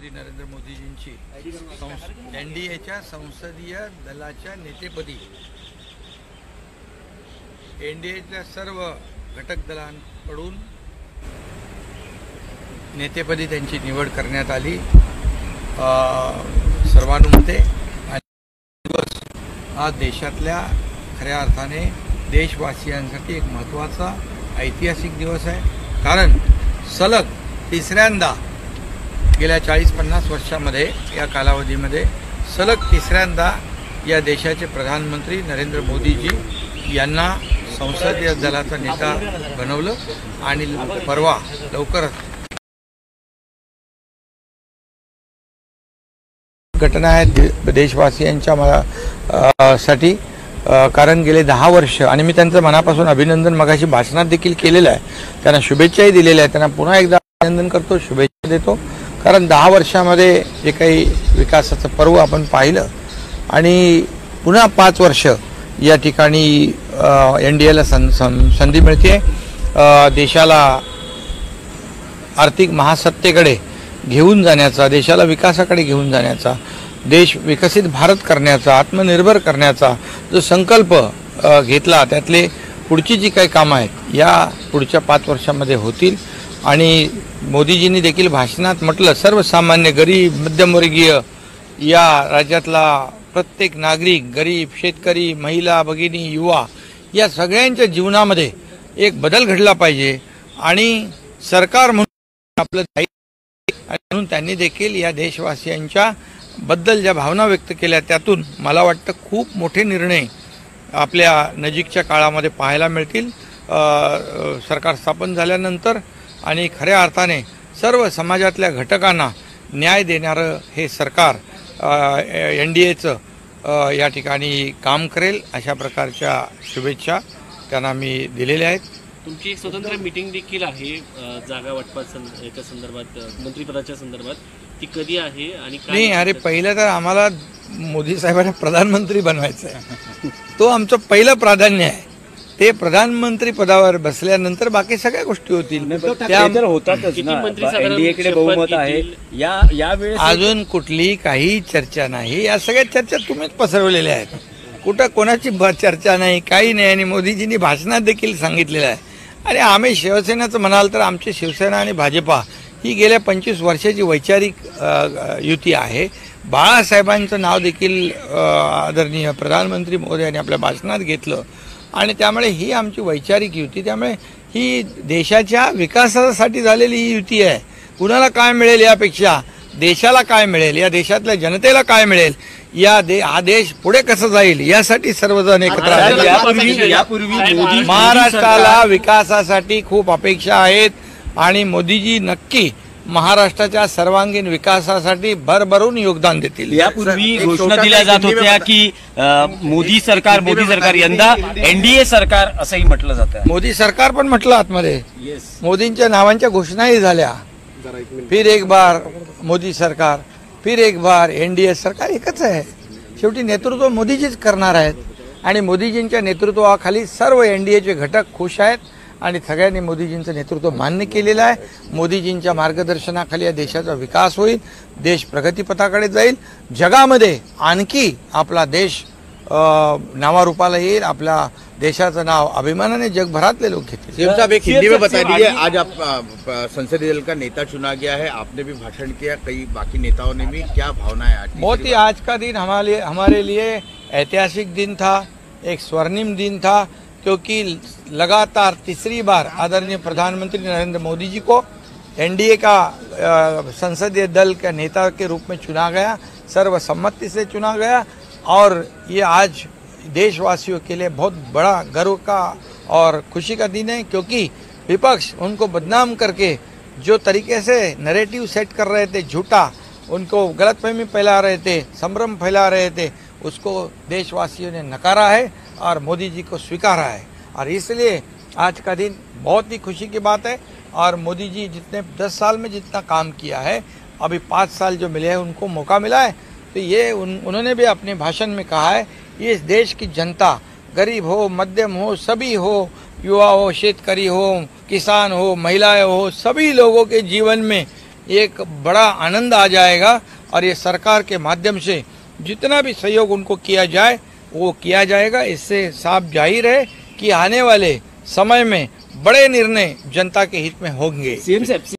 श्री नरेंद्र मोदीजींची एनडीएच्या संसदीय दलाच्या नेतेपदी एनडीएच्या सर्व घटक दलांकडून नेतेपदी त्यांची निवड करण्यात आली सर्वानुमते। दिवस हा देशातल्या खऱ्या अर्थाने देशवासियांसाठी एक महत्त्वाचा ऐतिहासिक दिवस आहे, कारण सलग तिसऱ्यांदा गेल्या 40-50 वर्षांमध्ये या कालावधीमध्ये सलग तिसऱ्यांदा या देशाचे प्रधानमंत्री नरेंद्र मोदीजी यांना संसदीय दलाचा नेता बनवलं आणि परवा लवकरच घटना आहे देशवासियांच्या साठी, कारण गेले 10 वर्ष आणि मी त्यांचं मनापासून अभिनंदन मगाशी भाषणात देखील केलेलं आहे, त्यांना शुभेच्छाही दिलेल्या आहेत, त्यांना पुन्हा एकदा अभिनंदन करतो, शुभेच्छा देतो। कारण 10 वर्षामध्ये जे काही विकासाचं पर्व आपण पाहिलं आणि पुन्हा 5 वर्ष या ठिकाणी एनडीएला संधी मिळते, देशाला आर्थिक महासत्तेकडे घेऊन जाण्याचा, देशाला विकासाकडे घेऊन जाण्याचा, देश विकसित भारत करण्याचा, आत्मनिर्भर करण्याचा जो संकल्प घेतला त्यातले पुढची जी काही कामं आहेत या पुढच्या 5 वर्षांमध्ये होतील। आणि मोदीजींनी देखील भाषणात म्हटलं सर्वसामान्य गरीब मध्यमवर्गीय या राज्यातला प्रत्येक नागरिक, गरीब, शेतकरी, महिला, भगिनी, युवा या सगळ्यांच्या जीवनामध्ये एक बदल घडला पाहिजे आणि सरकार म्हणून आपलं दायित्व, म्हणून त्यांनी देखील या देशवासियांच्या बद्दल ज्या भावना व्यक्त केल्या त्यातून मला वाटतं खूप मोठे निर्णय आपल्या नजीकच्या काळामध्ये पाहायला मिळतील सरकार स्थापन झाल्यानंतर। आणि खऱ्या अर्थाने सर्व समाजातल्या घटकांना न्याय देणारं हे सरकार एनडीएचं या ठिकाणी काम करेल अशा प्रकारच्या शुभेच्छा त्यांना मी दिलेल्या आहेत। तुमची एक स्वतंत्र मीटिंग देखील आहे जागा वाटपाच्या संदर्भात, मंत्रिपदाच्या संदर्भात, ती कधी आहे आणि नाही? अरे पहिलं तर आम्हाला मोदी साहेबांना प्रधानमंत्री बनवायचं आहे, तो आमचं पहिलं प्राधान्य आहे। ते प्रधानमंत्री पदावर बसल्यानंतर बाकी सगळ्या गोष्टी होतील, अजून कुठली काही चर्चा नाही। या सगळ्या चर्चा तुम्हीच पसरवलेल्या आहेत, कुठं कोणाची चर्चा नाही, काही नाही। आणि मोदीजींनी भाषणात देखील सांगितलेलं आहे, आणि आम्ही शिवसेनेचं म्हणाल तर आमची शिवसेना आणि भाजपा ही गेल्या 25 वर्षाची वैचारिक युती आहे। बाळासाहेबांचं नाव देखील आदरणीय प्रधानमंत्री मोदींनी आपल्या भाषणात घेतलं आणि त्यामुळे ही आमची वैचारिक युती, त्यामुळे ही देशाच्या विकासासाठी झालेली ही युती आहे। कुणाला काय मिळेल यापेक्षा देशाला काय मिळेल, या देशातल्या जनतेला काय मिळेल, या देश पुढे कसं जाईल यासाठी सर्वजण एकत्र आले। महाराष्ट्राला विकासासाठी खूप अपेक्षा आहेत आणि मोदीजी नक्की महाराष्ट्राच्या सर्वांगीण विकासासाठी भरभरून योगदान देतील। यापूर्वी घोषणा दिल्या जात होत्या की मोदी सरकार यंदा एनडीए सरकार असंही म्हटलं जातं, मोदी सरकार पण म्हटलं आतमध्ये, मोदींच्या नावांच्या घोषणाही झाल्या, फिर एक बार मोदी सरकार, फिर एक बार एनडीए सरकार, एकच आहे। शेवटी नेतृत्व मोदीजीच करणार आहेत आणि मोदीजींच्या नेतृत्वाखाली सर्व एनडीएचे घटक खुश आहेत आणि सगळ्यांनी मोदीजींचं नेतृत्व मान्य केलेलं आहे। मोदीजींच्या मार्गदर्शनाखाली या देशाचा विकास होईल, देश प्रगतीपथाकडे जाईल, जगामध्ये आणखी आपला देश नावारूपाला येईल, आपला देशाचं नाव अभिमानाने जगभरातले लोग घेतील। शिव साहब एक हिंदी में बता दीजिए, आज आप संसदीय दल का नेता चुना गया है, आपने भी भाषण किया, कई बाकी नेताओं ने भी, क्या भावना है आज? बहुत ही आज का दिन हमारे लिए ऐतिहासिक दिन था, एक स्वर्णिम दिन था, क्योंकि लगातार तीसरी बार आदरणीय प्रधानमंत्री नरेंद्र मोदी जी को एनडीए का संसदीय दल के नेता के रूप में चुना गया, सर्वसम्मति से चुना गया, और ये आज देशवासियों के लिए बहुत बड़ा गर्व का और खुशी का दिन है। क्योंकि विपक्ष उनको बदनाम करके जो तरीके से नैरेटिव सेट कर रहे थे, झूठा, उनको गलतफहमी फैला रहे थे, संभ्रम फैला रहे थे, उसको देशवासियों ने नकारा है और मोदी जी को स्वीकारा है, और इसलिए आज का दिन बहुत ही खुशी की बात है। और मोदी जी जितने 10 साल में जितना काम किया है, अभी 5 साल जो मिले हैं उनको मौका मिला है, तो ये उन्होंने भी अपने भाषण में कहा है, ये इस देश की जनता गरीब हो, मध्यम हो, सभी हो, युवा हो, शेतकरी हो, किसान हो, महिलाएं हो, सभी लोगों के जीवन में एक बड़ा आनंद आ जाएगा और ये सरकार के माध्यम से जितना भी सहयोग उनको किया जाए वो किया जाएगा। इससे साफ जाहिर है कि आने वाले समय में बड़े निर्णय जनता के हित में होंगे।